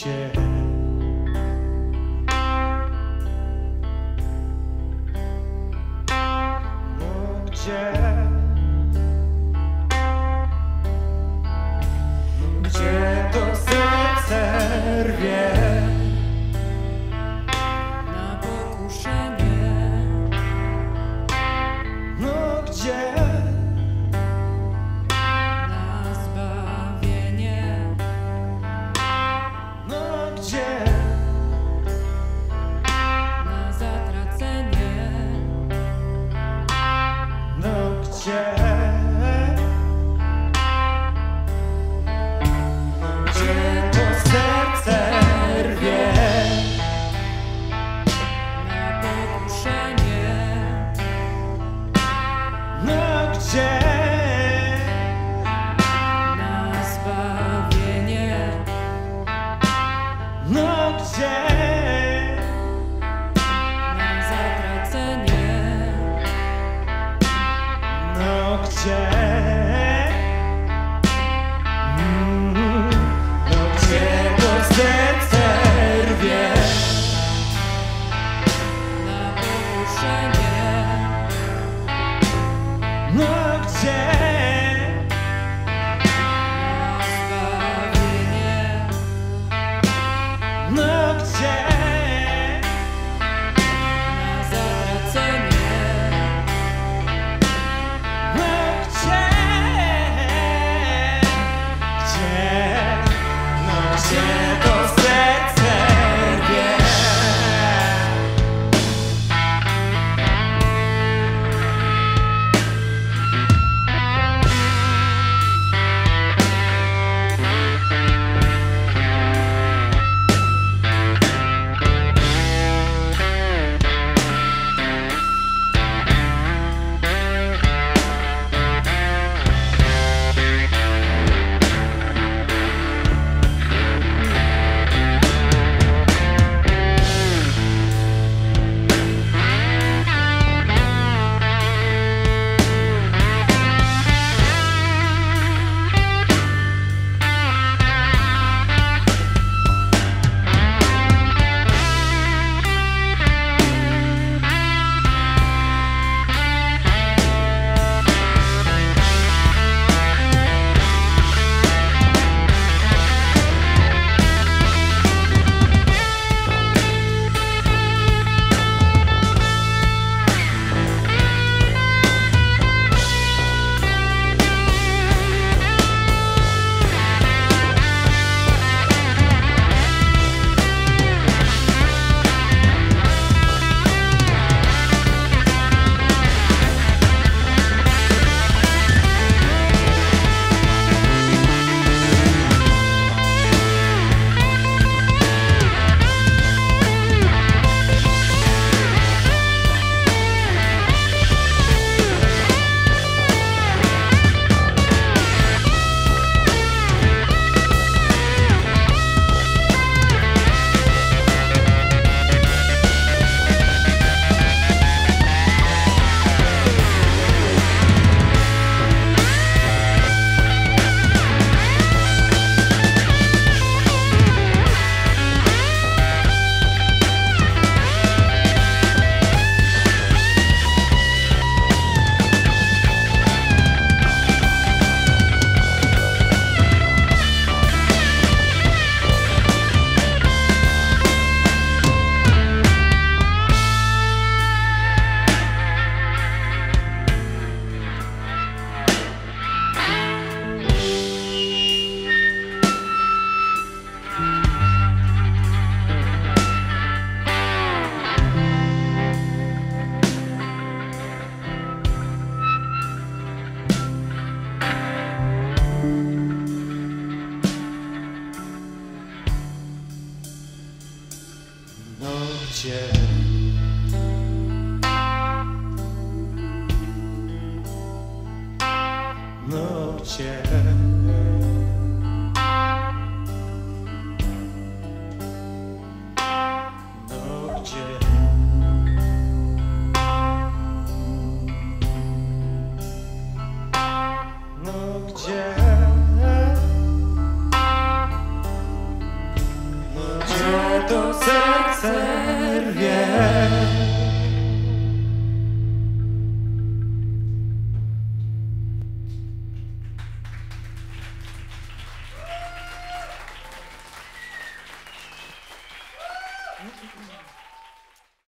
się. No gdzie? Gdzie to serce rwie? Na pokuszenie. No gdzie? No gdzie? No gdzie? No gdzie? No to serce rwie.